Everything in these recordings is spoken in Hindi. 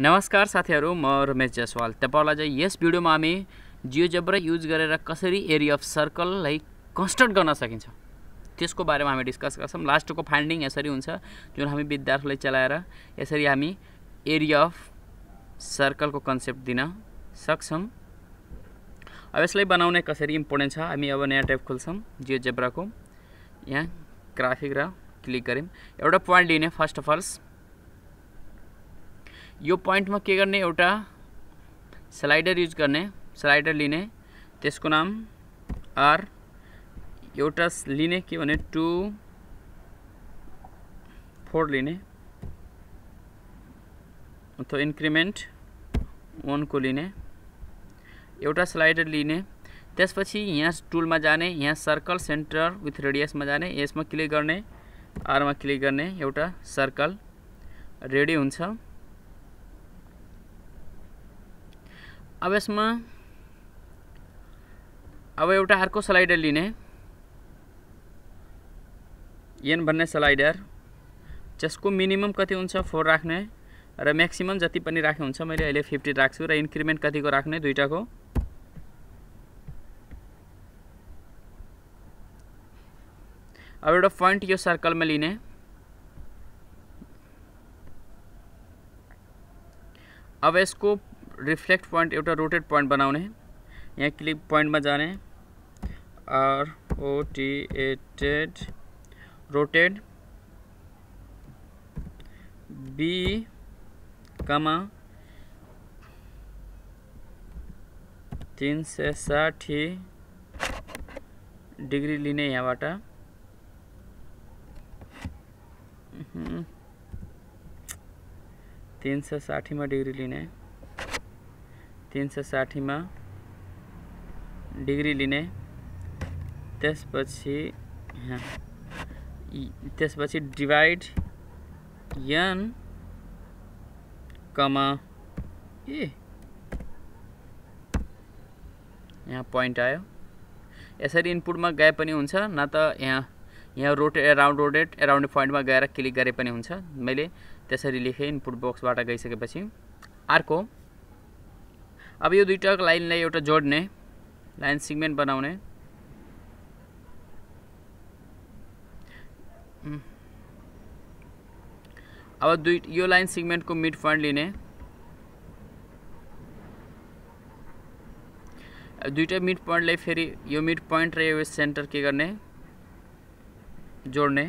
नमस्कार साथीहरु, म रमेश जयसवाल। तपाईहरुलाई यस भिडियोमा हामी जियोजेब्रा युज गरेर कसरी एरिया अफ सर्कललाई कन्स्ट्रक्ट गर्न सकिन्छ त्यसको बारेमा हामी डिस्कस गर्छौं। लास्टको फाइन्डिङ यसरी हुन्छ, जुन हामी विद्यार्थीलाई चलाएर यसरी हामी एरिया अफ सर्कलको कन्सेप्ट दिन सक्छौं। अब यसलाई बनाउने कसरी इम्पोर्टेन्ट छ, हामी अब नयाँ ट्याब खोल्छौं जियोजेब्राको। यहाँ ग्राफिक र क्लिक गर्यौं। एउटा प्वाइन्ट लिने, फर्स्ट अफ अल यो पॉइंट में के गर्ने, एउटा स्लाइडर यूज गर्ने, स्लाइडर लिने, त्यसको नाम आर, एउटा लिने के भने 2 4 लिने, तो इन्क्रिमेन्ट 1 को लिने, एउटा स्लाइडर लिने। त्यसपछि यहाँ टूल में जाने, यहाँ सर्कल सेंटर विथ रेडियस में जाने, यसमा क्लिक गर्ने, आर में क्लिक गर्ने, एउटा सर्कल रेडी हुन्छ। अब इसमें अब एउटा अर्को स्लाइडर लिने, एन भन्ने स्लाइडर, जसको मिनिमम कति हुन्छ 4 राख्ने र मैक्सिमम जति पनि राखे हुन्छ। मैले अहिले 50 राख्छु र इन्क्रिमेन्ट कतिको राख्ने, दुईटाको। अब एउटा पॉइंट यो सर्कल में लिने, अब इसको रिफ्लेक्ट पॉइंट एउटा रोटेट पॉइंट बनाने, यहाँ क्लिक पॉइंट में जाने, ROTATED रोटेट B कमा 360 डिग्री लिने, यहाँबाट तीन सौ साठी में डिग्री लिने। त्यसपछि डिवाइड एन कमा यहाँ पॉइंट आयो। यसरी इनपुट में गए पनि हुन्छ, न तो यहाँ रोटेट एराउंड पॉइंट में गएर क्लिक गरे पनि हुन्छ। मैले त्यसरी लेखे इनपुट बक्सबाट गइसकेपछि। अर्को अब यो दुईटा लाइनलाई एउटा जोड्ने, लाइन सेगमेंट बनाउने, अब यो लाइन सेगमेंट को मिड पॉइंट लिने, दुईटा मिड पॉइंटलाई फेरि यो मिड पॉइंट र यो सेन्टर के गर्ने, जोड्ने।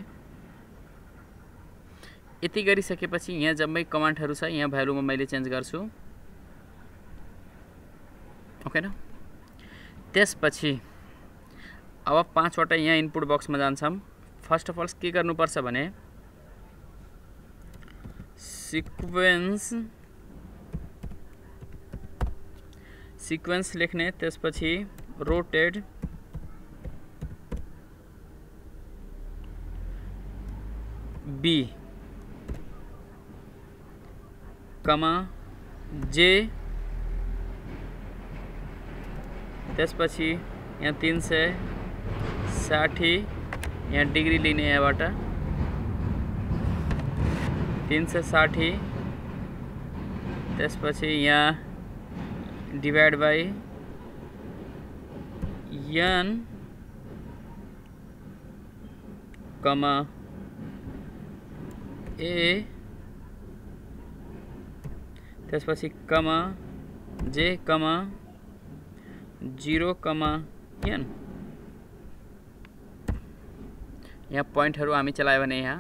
यति गरिसकेपछि यहाँ जम्मै कमान्डहरु छ, यहाँ भ्यालुमा मैले चेन्ज गर्छु, ओके ना। त्यसपछि अब 5 वटा यहाँ इनपुट बक्स में जान्छौं। फर्स्ट अफ अल के गर्नुपर्छ भने सिक्वेन्स लेख्ने, त्यसपछि रोटेट B कमा J, त्यसपछि यहाँ 360 यहाँ डिग्री लिने, यहाँबाट 360, त्यसपछि यहाँ डिवाइड बाई एन कमा ए, त्यसपछि कमा जे कमा 0, यहाँ पॉइंटहरु हामी चलायो भने यहाँ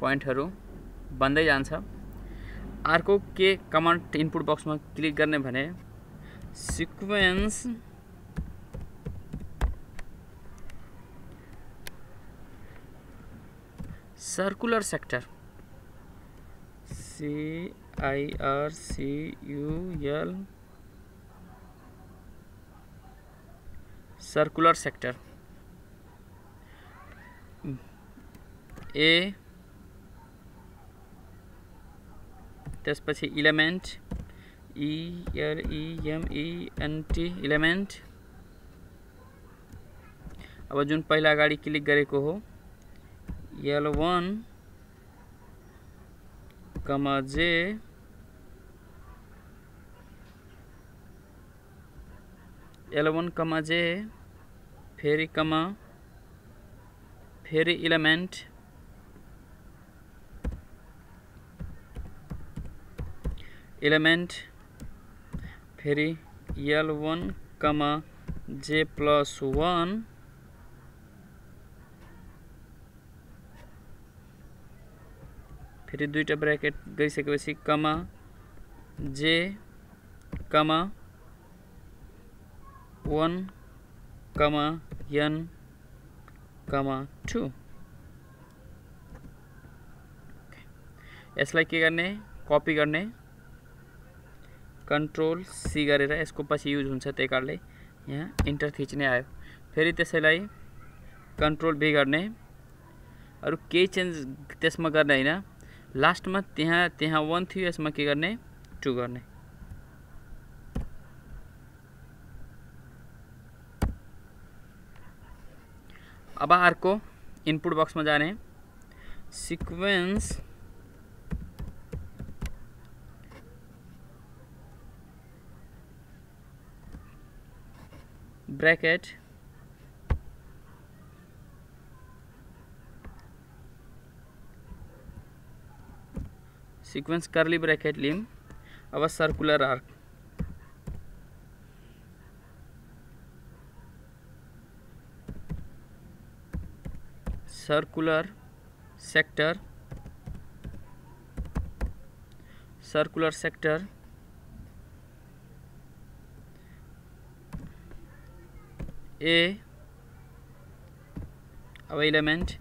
पॉइंटहरु बन्दै जान्छ। अर्को के कमान्ड इनपुट बक्स में क्लिक गर्ने भने सर्कुलर सेक्टर ए, त्यसपछि इलेमेन्ट ELEMENT इलेमेन्ट, अब जुन पहिला अगाडि क्लिक गरेको हो L1 कमा J L1 कमा जे फेरी कमा फेरी एलिमेंट एलिमेंट फेरी L1 comma J plus one फिर दुईटा ब्रैकेट गई सके कमा जे कमा वन कमा एन कमा टू यसलाई के गर्ने कपी गर्ने कंट्रोल सी गरेर यसको पछि यूज हुन्छ त्यही कारणले यहाँ इन्टर थिच्ने आयो फेरि त्यसैलाई कंट्रोल भी गर्ने अरु केही चेन्ज त्यसमा गर्ने हैन लास्टमा त्यहाँ वन थियो यसमा के गर्ने टू गर्ने अब अर्को इनपुट बक्स में जाने sequence bracket sequence curly bracket लिम अब circular arc circular sector A अब element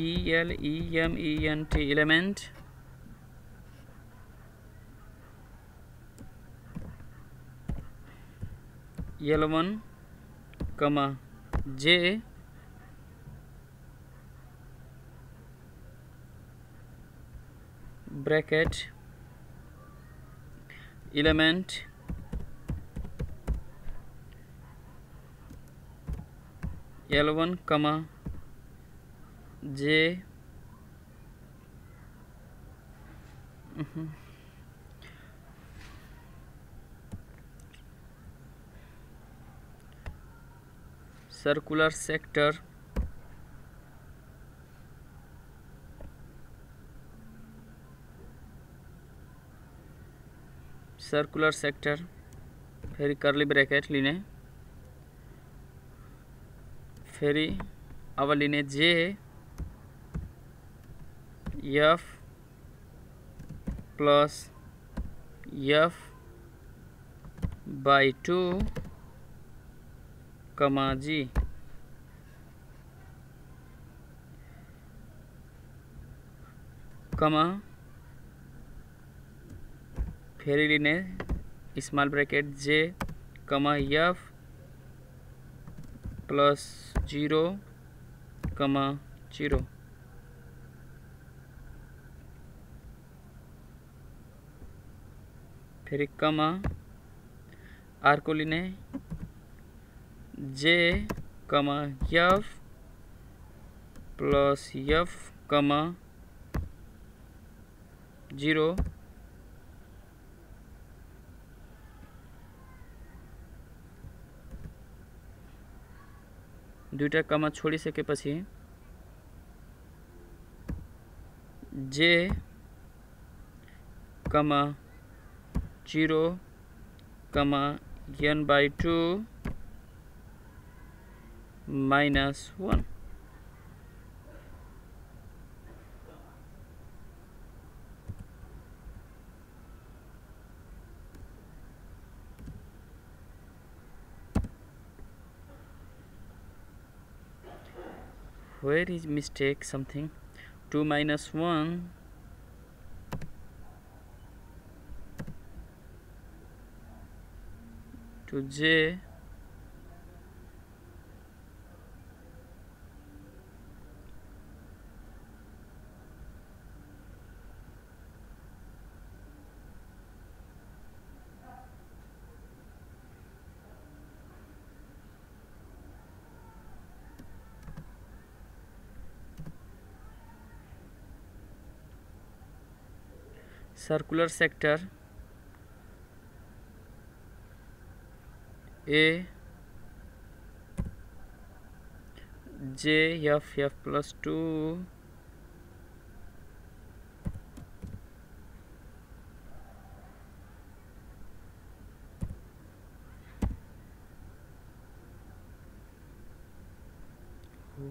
E L E M E N T element L1 comma J bracket element L1 comma J circular sector फेरी कर्ली ब्रैकेट लिने फेरी अब लिने J F plus F by two comma G comma फेरी लिने small bracket J comma F plus zero comma zero फेरी कमा आर को लिने J comma F plus F comma zero दुईटा कमा छोड़ी सकेपछि J comma zero comma N by two minus one Where is mistake something 2 minus 1 to j circular sector A j f plus 2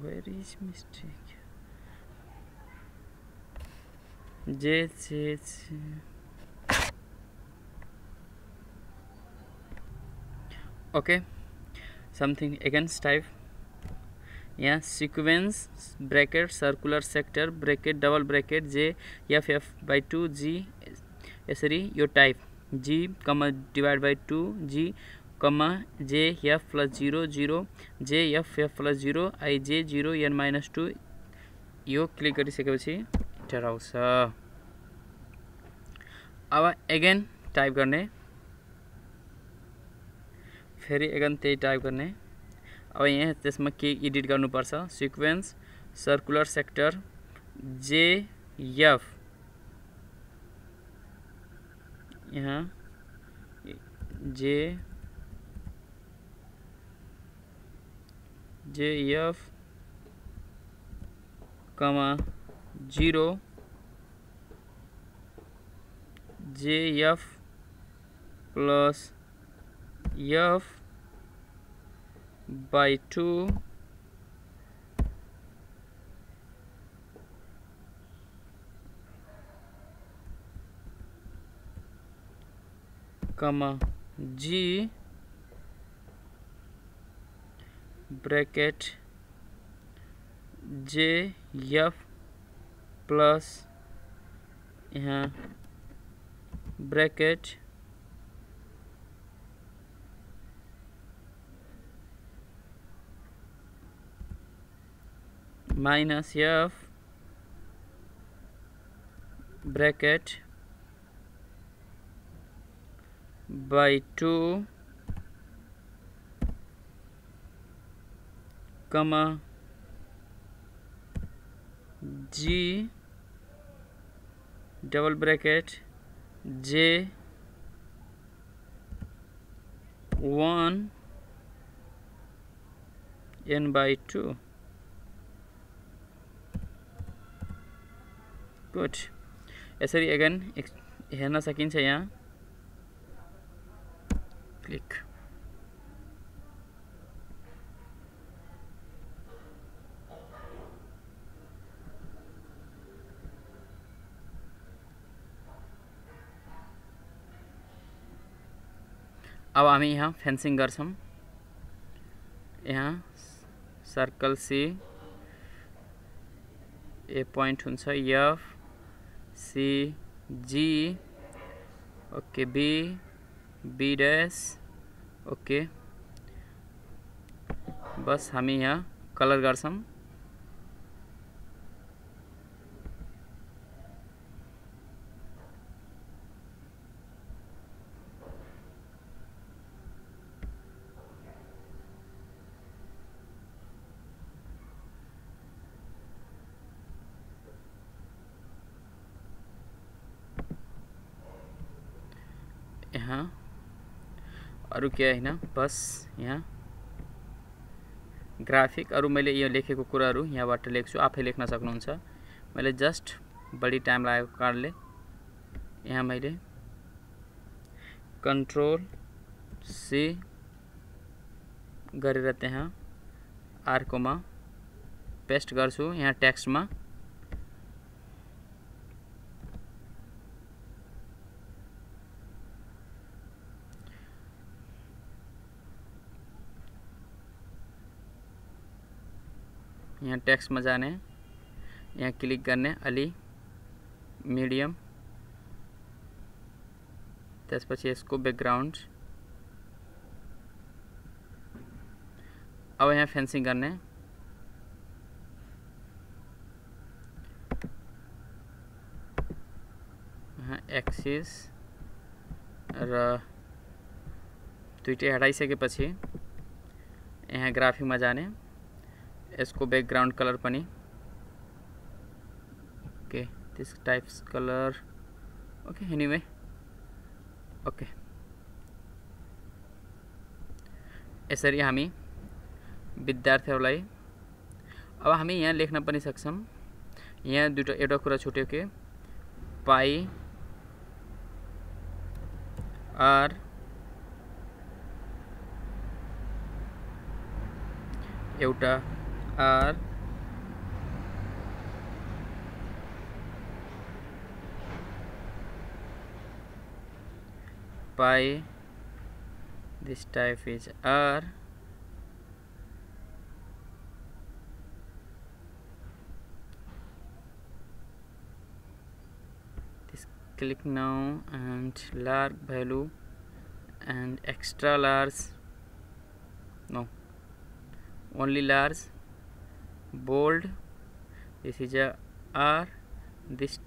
where is mistake j. Okay, something against type. Yeah, sequence bracket circular sector bracket double bracket j f by 2 g. Sorry, your type g comma divide by 2 g comma j f plus 0 0 j f plus 0 I j 0 n minus 2. यो क्लिक गरिसकेपछि एन्टर आउँछ. अब अगेन टाइप गर्ने, फेरि अगेन त्यही टाइप गर्ने. अब यहाँ त्यसमा के एडिट गर्नुपर्छ, sequence circular sector J F, यहाँ J F comma 0 J F plus F by 2 comma G bracket J F plus यहाँ bracket minus f bracket by 2 comma g double bracket j 1 n by 2. Good. यसरी अगेन हेर्न सकिन्छ. यहाँ क्लिक अब हामी यहाँ फेन्सिङ गर्छौं. यहाँ सर्कल सी ए पॉइंट हुन्छ F C G okay B B dash okay. बस हमें यहाँ कलर गर्छौं. यहाँ अरु के हैन, बस यहाँ ग्राफिक अरु मैले यो लेखेको कुराहरु यहाँबाट लेख्छु, आफै लेख्न सक्नुहुन्छ. मैले जस्ट बढी टाइम लागेको कारणले यहाँ मैले कन्ट्रोल सी गरेर त्यहाँ आर्कोमा पेस्ट गर्छु. यहाँ टेक्स्टमा यहाँ टेक्स्ट में जाने, यहाँ क्लिक करने अलि मीडियम, त्यसपछि इसको बैकग्राउंड. अब यहाँ फेंसिंग करने, यहाँ एक्सिस र दुईटे हटाई सकेपछि यहाँ ग्राफिक में जाने, इसको बैकग्राउंड कलर पनि okay this types colour okay anyway okay. यसरी हामी विद्यार्थीहरूलाई अब हमें यहाँ लेख्न पनि सक्छौं। यहाँ दुईटा एउटा कुरा छुट्यो के पाई आर एउटा R pi this type is r this click now and large value and extra large no only large bold this is a r this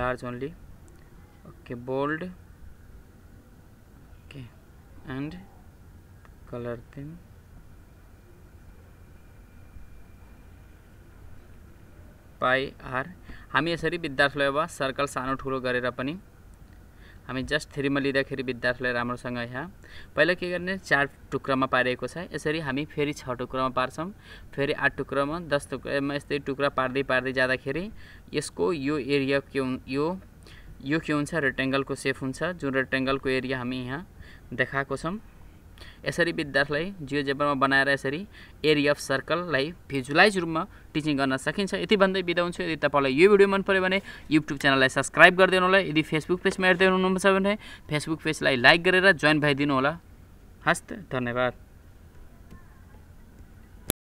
large only okay bold okay and color them pi R हमी इसी विद्यार्थी अब सर्कल सानो ठूलो गरेर पनि हमी जस्ट थ्री में लिदाखेरि विद्यार्थी राम्रोसँग यहाँ पहिला के गर्ने चार टुक्रा में पारिएको छ। यसरी हमी फेरी छ टुक्रा में पार्छौं, फेरी आठ टुक्रा में 10 टुक्रा में ये टुक्रा पार्दै पार्दै जाँदाखेरि यसको यो एरिया यो के हुन्छ रेक्टेंगल को सेप हुन्छ, जुन रेक्टेंगल को एरिया हमी यहाँ देखाएको छौं। यसरी विद्यार्थीलाई जियोजेब्रामा बनाएर यसरी एरिया अफ सर्कललाई भिजुलाइज रूपमा टिचिङ गर्न सकिन्छ। यति भन्दै बिदा हुन्छु। यदि तपाईलाई यो भिडियो मन पर्यो भने YouTube च्यानललाई सब्स्क्राइब गर्दिनु होला। यदि फेसबुक पेजमा हेर्दै हुनुहुन्छ भने फेसबुक पेजलाई लाइक गरेर ज्वाइन भइदिनु होला। हस्त धन्यवाद।